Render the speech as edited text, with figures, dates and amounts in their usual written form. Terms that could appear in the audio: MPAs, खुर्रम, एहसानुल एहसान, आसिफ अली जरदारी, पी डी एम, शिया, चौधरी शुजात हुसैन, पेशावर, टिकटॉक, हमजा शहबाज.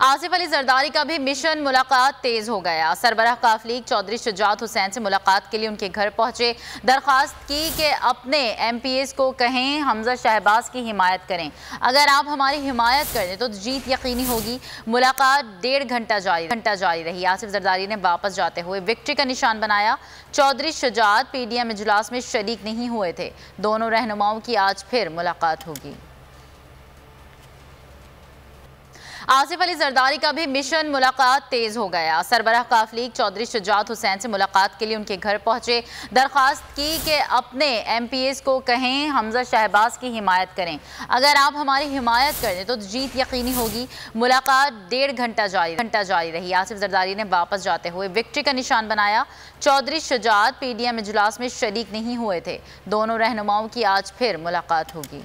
आसिफ अली जरदारी का भी मिशन मुलाकात तेज हो गया। सरबराह काफ लीग चौधरी शुजात हुसैन से मुलाकात के लिए उनके घर पहुंचे। दरख्वास्त की कि अपने MPAs को कहें हमजा शहबाज की हिमायत करें, अगर आप हमारी हिमायत कर दें तो जीत यकीनी होगी। मुलाकात डेढ़ घंटा जारी रही। आसिफ जरदारी ने वापस जाते हुए विक्ट्री का निशान बनाया। चौधरी शुजात PDM इजलास में शरीक नहीं हुए थे। दोनों रहनुमाओं की आज फिर मुलाकात होगी। आसिफ अली जरदारी का भी मिशन मुलाकात तेज हो गया। सरबराह काफ लीग चौधरी शुजात हुसैन से मुलाकात के लिए उनके घर पहुंचे। दरख्वास्त की कि अपने MPAs को कहें हमजा शहबाज की हिमायत करें, अगर आप हमारी हिमायत कर दें तो जीत यकीनी होगी। मुलाकात डेढ़ घंटा जारी रही। आसिफ जरदारी ने वापस जाते हुए विक्ट्री का निशान बनाया। चौधरी शुजात PDM इजलास में शरीक नहीं हुए थे। दोनों रहनुमाओं की आज फिर मुलाकात होगी।